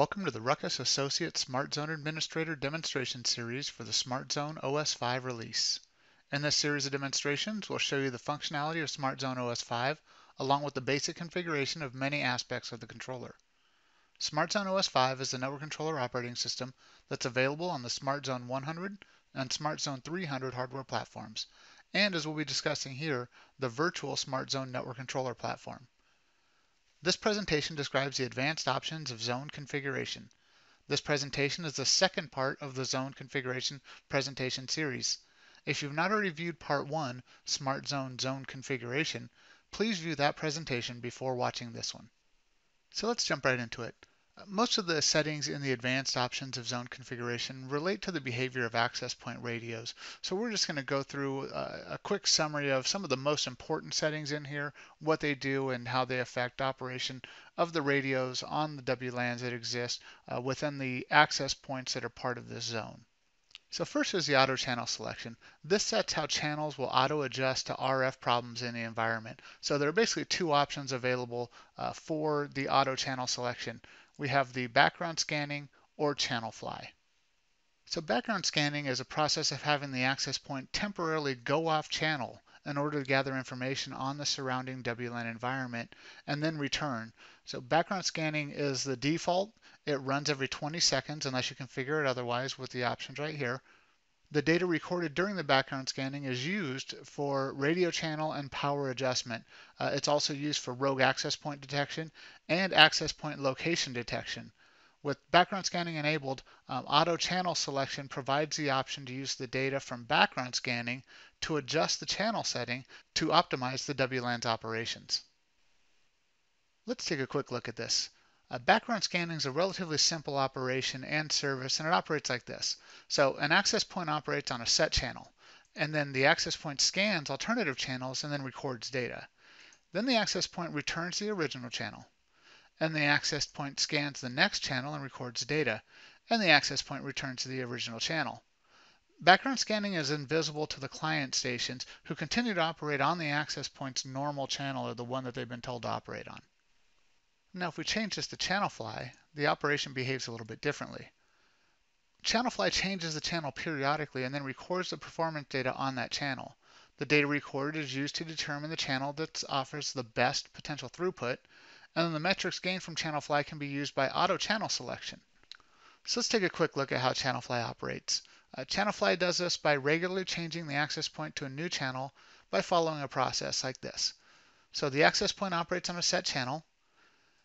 Welcome to the Ruckus Associate SmartZone Administrator Demonstration Series for the SmartZone OS 5 release. In this series of demonstrations, we'll show you the functionality of SmartZone OS 5, along with the basic configuration of many aspects of the controller. SmartZone OS 5 is the network controller operating system that's available on the SmartZone 100 and SmartZone 300 hardware platforms, and as we'll be discussing here, the virtual SmartZone network controller platform. This presentation describes the advanced options of zone configuration. This presentation is the second part of the zone configuration presentation series. If you've not already viewed part 1, SmartZone Zone Configuration, please view that presentation before watching this one. So let's jump right into it. Most of the settings in the advanced options of zone configuration relate to the behavior of access point radios. So we're just going to go through a quick summary of some of the most important settings in here, what they do and how they affect operation of the radios on the WLANs that exist within the access points that are part of this zone. So first is the auto channel selection. This sets how channels will auto adjust to RF problems in the environment. So there are basically two options available for the auto channel selection. We have the background scanning or channel fly. So background scanning is a process of having the access point temporarily go off channel in order to gather information on the surrounding WLAN environment and then return. So background scanning is the default. It runs every 20 seconds unless you configure it otherwise with the options right here. The data recorded during the background scanning is used for radio channel and power adjustment. It's also used for rogue access point detection and access point location detection. With background scanning enabled, auto channel selection provides the option to use the data from background scanning to adjust the channel setting to optimize the WLAN's operations. Let's take a quick look at this. Background scanning is a relatively simple operation and service, and it operates like this. So an access point operates on a set channel, and then the access point scans alternative channels and then records data. Then the access point returns the original channel, and the access point scans the next channel and records data, and the access point returns to the original channel. Background scanning is invisible to the client stations, who continue to operate on the access point's normal channel, or the one that they've been told to operate on. Now if we change this to channel fly, the operation behaves a little bit differently. Channel fly changes the channel periodically and then records the performance data on that channel. The data recorded is used to determine the channel that offers the best potential throughput, and then the metrics gained from channel fly can be used by auto channel selection. So let's take a quick look at how channel fly operates. Channel fly does this by regularly changing the access point to a new channel by following a process like this. So the access point operates on a set channel,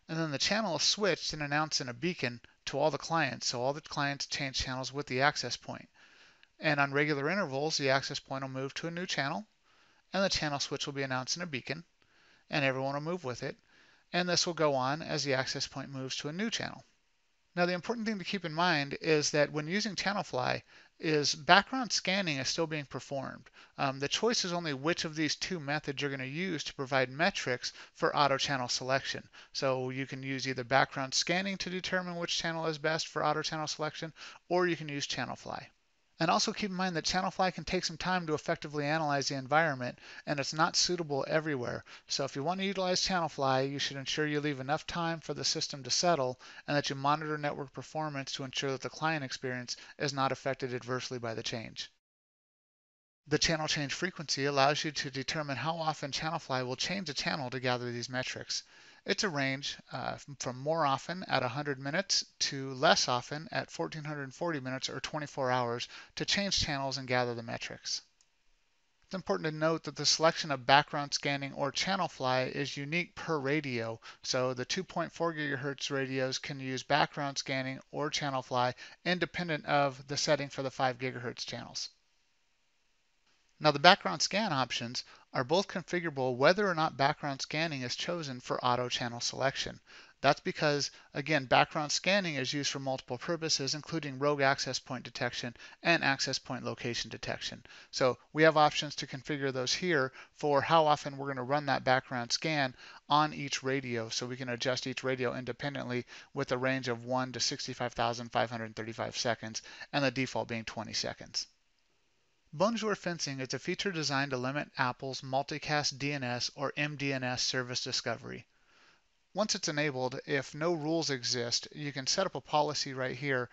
and then the channel is switched and announced in a beacon to all the clients, so all the clients change channels with the access point. And on regular intervals, the access point will move to a new channel, and the channel switch will be announced in a beacon, and everyone will move with it, and this will go on as the access point moves to a new channel. Now the important thing to keep in mind is that when using channel fly, is background scanning is still being performed. The choice is only which of these two methods you're going to use to provide metrics for auto channel selection. So you can use either background scanning to determine which channel is best for auto channel selection, or you can use channel fly. And also keep in mind that channel fly can take some time to effectively analyze the environment, and it's not suitable everywhere. So if you want to utilize channel fly, you should ensure you leave enough time for the system to settle and that you monitor network performance to ensure that the client experience is not affected adversely by the change. The channel change frequency allows you to determine how often channel fly will change a channel to gather these metrics. It's a range from more often at 100 minutes to less often at 1440 minutes or 24 hours to change channels and gather the metrics. It's important to note that the selection of background scanning or channel fly is unique per radio, so the 2.4 GHz radios can use background scanning or channel fly independent of the setting for the 5 GHz channels. Now the background scan options are both configurable whether or not background scanning is chosen for auto channel selection. That's because, again, background scanning is used for multiple purposes, including rogue access point detection and access point location detection. So we have options to configure those here for how often we're going to run that background scan on each radio, so we can adjust each radio independently with a range of 1 to 65,535 seconds, and the default being 20 seconds. Bonjour Fencing is a feature designed to limit Apple's multicast DNS or MDNS service discovery. Once it's enabled, if no rules exist, you can set up a policy right here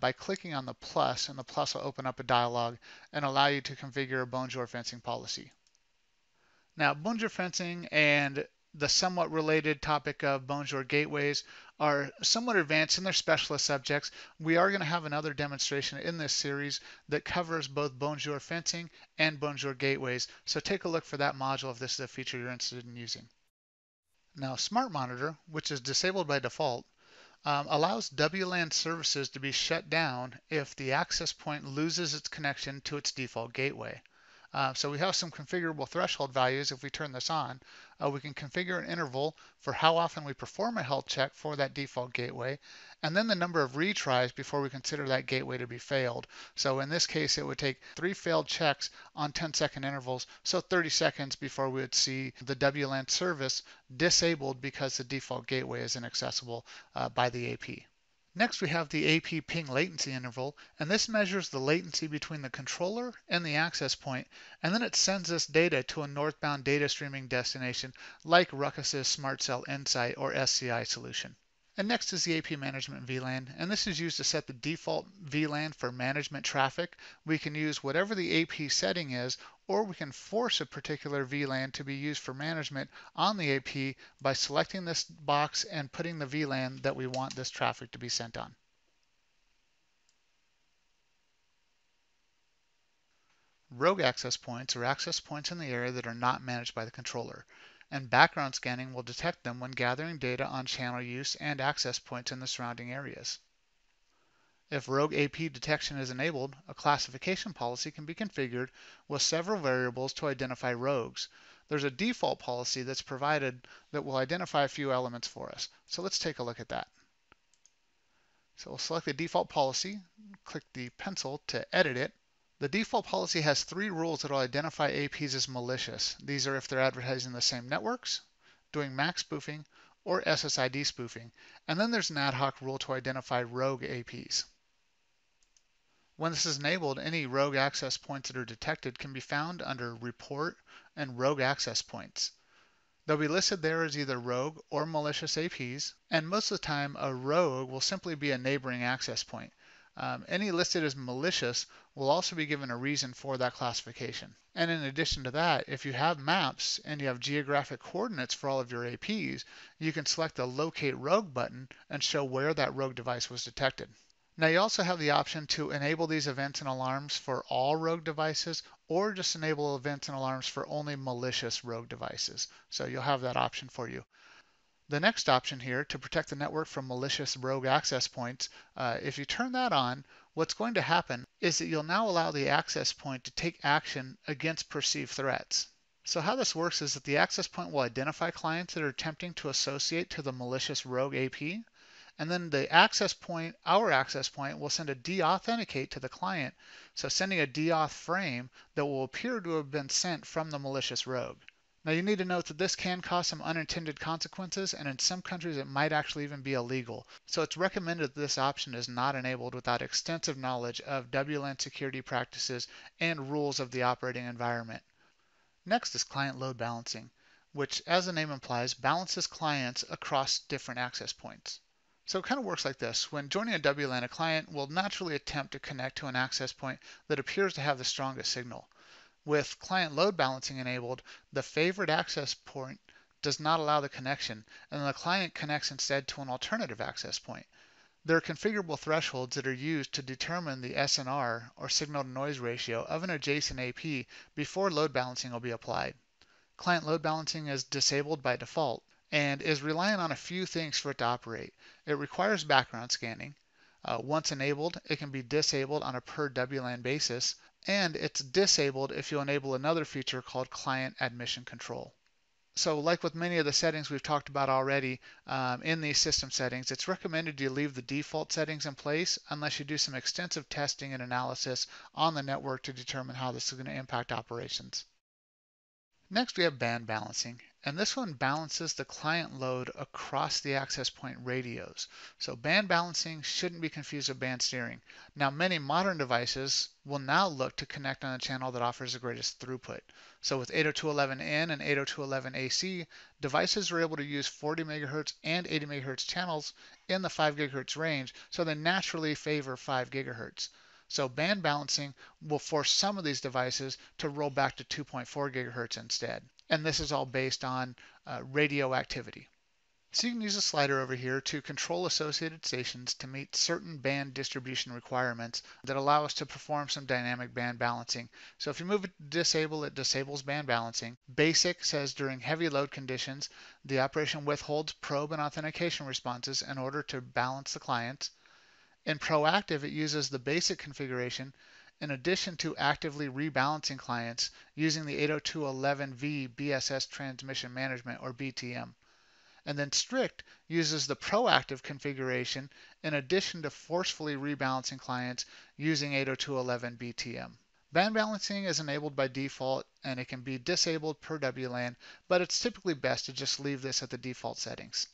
by clicking on the plus, and the plus will open up a dialog and allow you to configure a Bonjour Fencing policy. Now, Bonjour Fencing and the somewhat related topic of Bonjour gateways are somewhat advanced in their specialist subjects. We are going to have another demonstration in this series that covers both Bonjour Fencing and Bonjour gateways, so take a look for that module if this is a feature you're interested in using. Now, Smart Monitor, which is disabled by default, allows WLAN services to be shut down if the access point loses its connection to its default gateway. So we have some configurable threshold values. If we turn this on, we can configure an interval for how often we perform a health check for that default gateway, and then the number of retries before we consider that gateway to be failed. So in this case, it would take 3 failed checks on 10-second intervals, so 30 seconds before we would see the WLAN service disabled because the default gateway is inaccessible by the AP. Next, we have the AP ping latency interval, and this measures the latency between the controller and the access point, and then it sends this data to a northbound data streaming destination like Ruckus's SmartCell Insight or SCI solution. And next is the AP Management VLAN, and this is used to set the default VLAN for management traffic. We can use whatever the AP setting is, or we can force a particular VLAN to be used for management on the AP by selecting this box and putting the VLAN that we want this traffic to be sent on. Rogue access points are access points in the area that are not managed by the controller, and background scanning will detect them when gathering data on channel use and access points in the surrounding areas. If rogue AP detection is enabled, a classification policy can be configured with several variables to identify rogues. There's a default policy that's provided that will identify a few elements for us. So let's take a look at that. So we'll select the default policy, click the pencil to edit it. The default policy has 3 rules that will identify APs as malicious. These are if they're advertising the same networks, doing MAC spoofing, or SSID spoofing. And then there's an ad hoc rule to identify rogue APs. When this is enabled, any rogue access points that are detected can be found under Report and Rogue Access Points. They'll be listed there as either rogue or malicious APs, and most of the time a rogue will simply be a neighboring access point. Any listed as malicious will also be given a reason for that classification. And in addition to that, if you have maps and you have geographic coordinates for all of your APs, you can select the Locate Rogue button and show where that rogue device was detected. Now, you also have the option to enable these events and alarms for all rogue devices, or just enable events and alarms for only malicious rogue devices. So you'll have that option for you. The next option here, to protect the network from malicious rogue access points, if you turn that on, what's going to happen is that you'll now allow the access point to take action against perceived threats. So how this works is that the access point will identify clients that are attempting to associate to the malicious rogue AP. And then the access point, our access point, will send a deauthenticate to the client, so sending a deauth frame that will appear to have been sent from the malicious rogue. Now, you need to note that this can cause some unintended consequences, and in some countries it might actually even be illegal. So it's recommended that this option is not enabled without extensive knowledge of WLAN security practices and rules of the operating environment. Next is client load balancing, which, as the name implies, balances clients across different access points. So it kind of works like this. When joining a WLAN, a client will naturally attempt to connect to an access point that appears to have the strongest signal. With client load balancing enabled, the favored access point does not allow the connection, and the client connects instead to an alternative access point. There are configurable thresholds that are used to determine the SNR, or signal-to-noise ratio, of an adjacent AP before load balancing will be applied. Client load balancing is disabled by default and is reliant on a few things for it to operate. It requires background scanning. Once enabled, it can be disabled on a per WLAN basis, and it's disabled if you enable another feature called client admission control. So like with many of the settings we've talked about already in these system settings, it's recommended you leave the default settings in place unless you do some extensive testing and analysis on the network to determine how this is going to impact operations. Next, we have band balancing, and this one balances the client load across the access point radios. So band balancing shouldn't be confused with band steering. Now, many modern devices will now look to connect on a channel that offers the greatest throughput. So with 802.11n and 802.11ac, devices were able to use 40 MHz and 80 MHz channels in the 5 GHz range, so they naturally favor 5 GHz. So band balancing will force some of these devices to roll back to 2.4 GHz instead. And this is all based on radio activity. So you can use a slider over here to control associated stations to meet certain band distribution requirements that allow us to perform some dynamic band balancing. So if you move it to disable, it disables band balancing. Basic says during heavy load conditions, the operation withholds probe and authentication responses in order to balance the clients. In proactive, it uses the basic configuration in addition to actively rebalancing clients using the 802.11v BSS Transmission Management, or BTM. And then strict uses the proactive configuration in addition to forcefully rebalancing clients using 802.11 BTM. Band balancing is enabled by default and it can be disabled per WLAN, but it's typically best to just leave this at the default settings.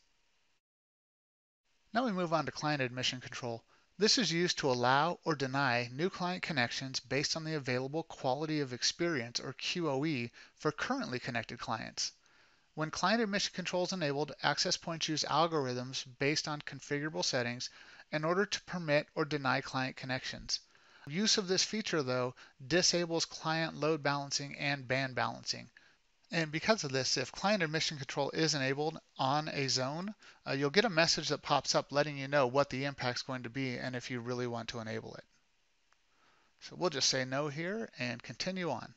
Now we move on to client admission control. This is used to allow or deny new client connections based on the available quality of experience, or QoE, for currently connected clients. When client admission control is enabled, access points use algorithms based on configurable settings in order to permit or deny client connections. Use of this feature, though, disables client load balancing and band balancing. And because of this, if client admission control is enabled on a zone, you'll get a message that pops up letting you know what the impact's going to be and if you really want to enable it. So we'll just say no here and continue on.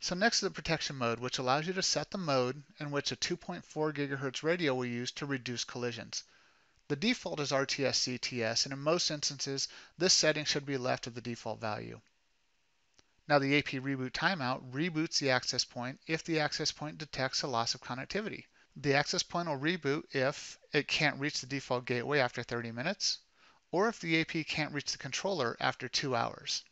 So next is the protection mode, which allows you to set the mode in which a 2.4 GHz radio will use to reduce collisions. The default is RTS/CTS, and in most instances, this setting should be left at the default value. Now the AP reboot timeout reboots the access point if the access point detects a loss of connectivity. The access point will reboot if it can't reach the default gateway after 30 minutes, or if the AP can't reach the controller after 2 hours.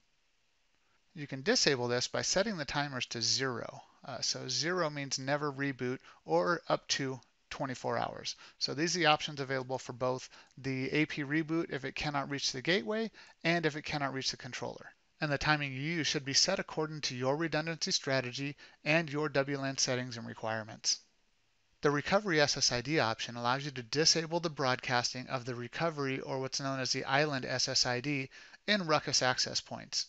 You can disable this by setting the timers to 0. So 0 means never reboot, or up to 24 hours. So these are the options available for both the AP reboot if it cannot reach the gateway and if it cannot reach the controller. And the timing you use should be set according to your redundancy strategy and your WLAN settings and requirements. The recovery SSID option allows you to disable the broadcasting of the recovery, or what's known as the island SSID, in Ruckus access points.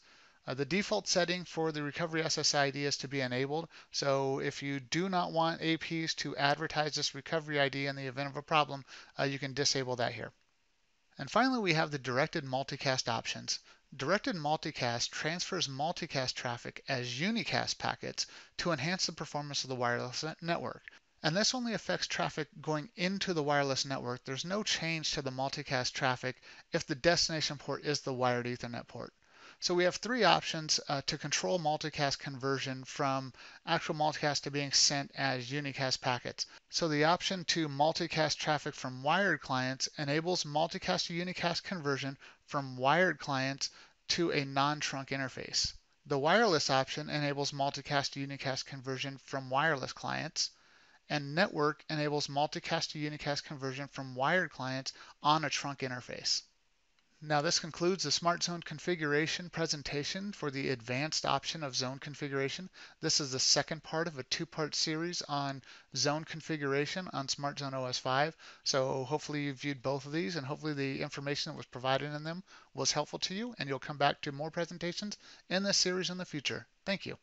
The default setting for the recovery SSID is to be enabled, so if you do not want APs to advertise this recovery ID in the event of a problem, you can disable that here. And finally, we have the directed multicast options. Directed multicast transfers multicast traffic as unicast packets to enhance the performance of the wireless network. And this only affects traffic going into the wireless network. There's no change to the multicast traffic if the destination port is the wired Ethernet port. So we have three options to control multicast conversion from actual multicast to being sent as unicast packets. So the option to multicast traffic from wired clients enables multicast to unicast conversion from wired clients to a non-trunk interface. The wireless option enables multicast to unicast conversion from wireless clients, and network enables multicast to unicast conversion from wired clients on a trunk interface. Now this concludes the SmartZone configuration presentation for the advanced option of zone configuration. This is the second part of a two-part series on zone configuration on SmartZone OS 5. So hopefully you viewed both of these, and hopefully the information that was provided in them was helpful to you, and you'll come back to more presentations in this series in the future. Thank you.